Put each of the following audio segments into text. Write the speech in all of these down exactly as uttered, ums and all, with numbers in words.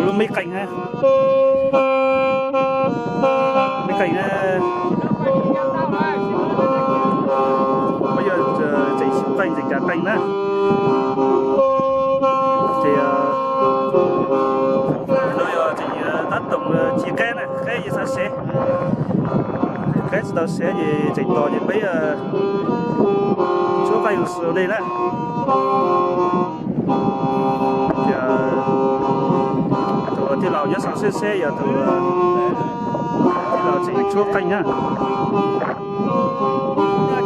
Ủa là mấy cạnh ha. Mấy cạnh ha. Bây giờ chạy xíu cạnh, chạy cả cạnh á. Chạy rồi chạy tắt tổng chia kết này. Cái gì sao xe. Cái tao sẽ gì chạy to những mấy chỗ vay ở đây đó. Thì là nhớ sáng xe xe giờ từ thì là chỉ chua canh nhá. Là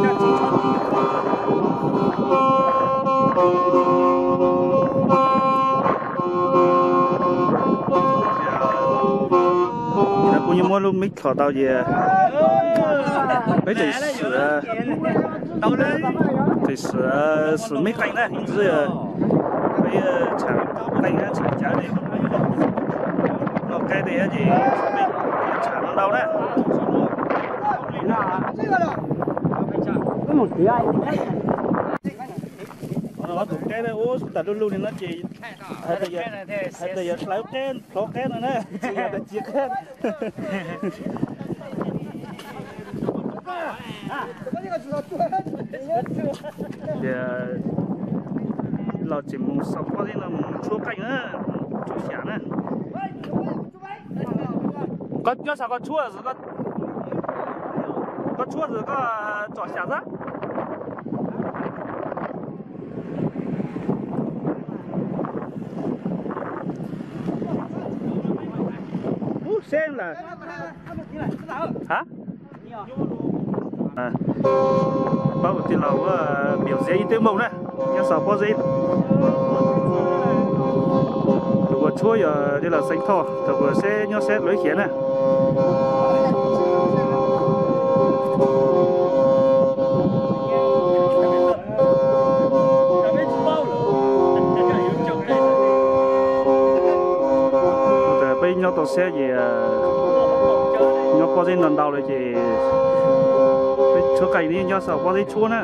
cô như mua luôn mít thỏ tao gì mấy thầy sửa thầy sửa sửa mít canh đấy rồi mấy chẳng canh á chẳng chả đi. Cái thì chỉ mình trả nó đâu đấy. Một thứ ai nó tụt cái này ố ta luôn luôn nó chỉ hết bây giờ hết bây giờ lấy cái số cái này đấy chia cái giờ là chỉ một sáu cái là một số cạnh á chú trẻ này. Có nhớ sao có chua rồi có có chua rồi có trò xả rác ú xem là hả à bao một tí lẩu biểu dễ tiếng mông đấy nhớ sao có dễ chuối ở đây là xanh thọ, thằng vừa xe nhó xe lưới khiến này. Tại bây nhó tàu xe gì nhó qua dây lần đầu rồi gì, chỗ cảnh đi nhó sầu qua dây chua nè.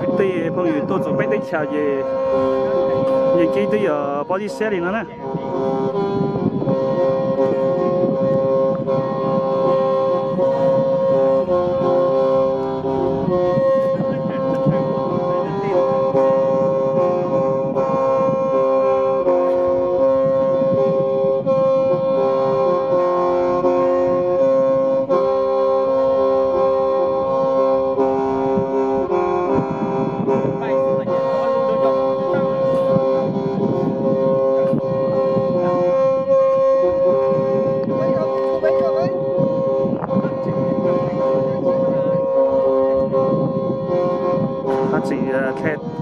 Cái tê phong thủy tôi chuẩn bị đánh chào gì. Nhìn kỹ tí ở body set thì nó nè.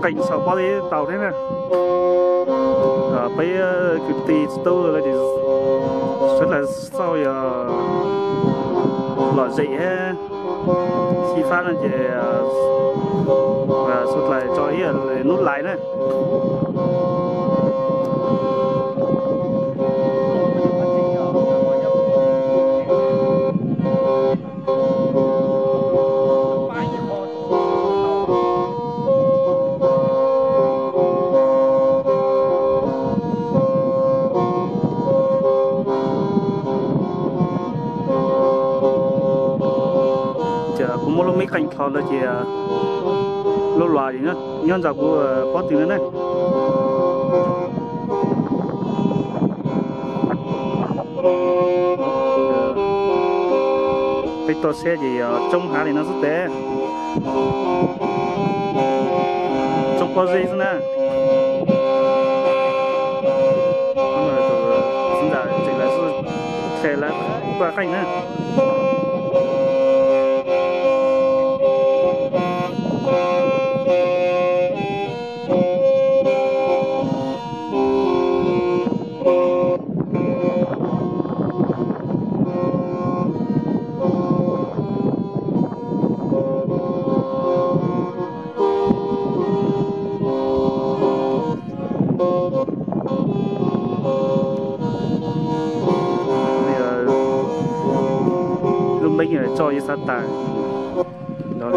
Cảnh sau bao thế tàu thế này à, bây cái tí tôi là gì rất là sau giờ lọ dậy khi phát là chỉ và xuất lại cho ý là nút lại này mấy cành thò là chỉ lô loài gì nữa nhân dạo của có tiếng nữa này cái to xe gì trong há thì nó rất té trong có gì nữa nhưng mà tụi chúng ta chỉ là xe là qua cành nữa. Cho đi sát tài đó là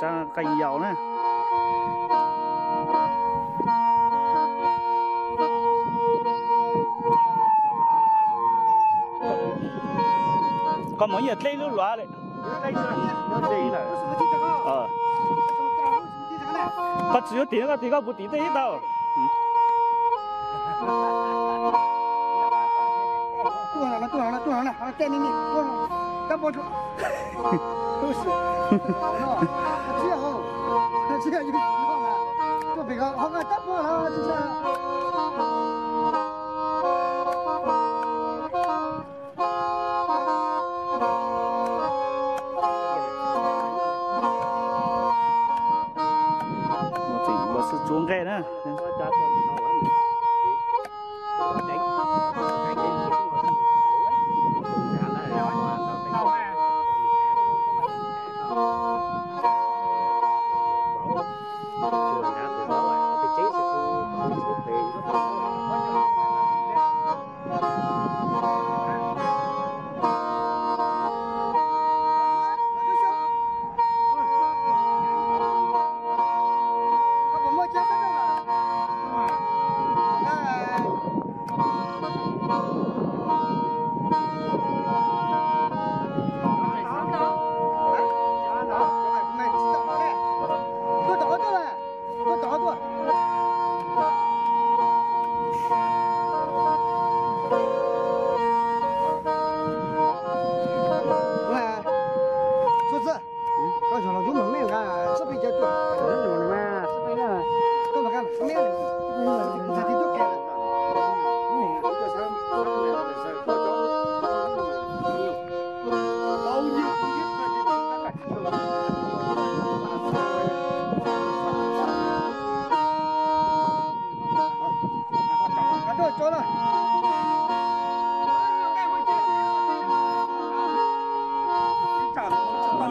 ra cành dầu này. Còn mỗi giờ lấy lúa loa đấy. Ờ. Có chữ tiếng là thì có bút tiếng đấy đâu. Tu hàng là tu hàng là tu hàng là, hàng tên này này, tu hàng, các bộ trưởng, không sao, chưa hậu, chưa gì không à, tôi bị họ họ các bộ là chưa sao. Xuống khe nữa.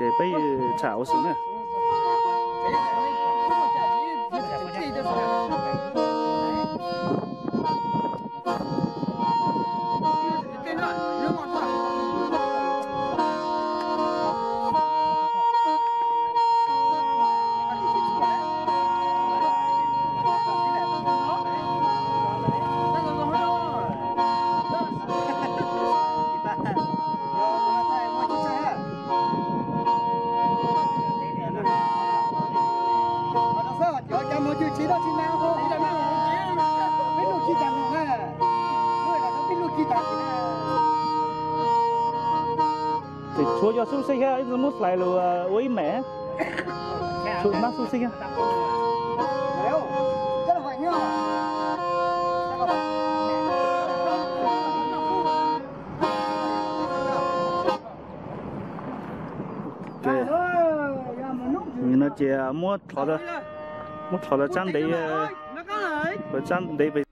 chế bây chảo xuống này. Lại là với mẹ tụi mắt su sinh á. Nhìn nó chỉ mua thọ là mua thọ là trang đấy, trang đấy.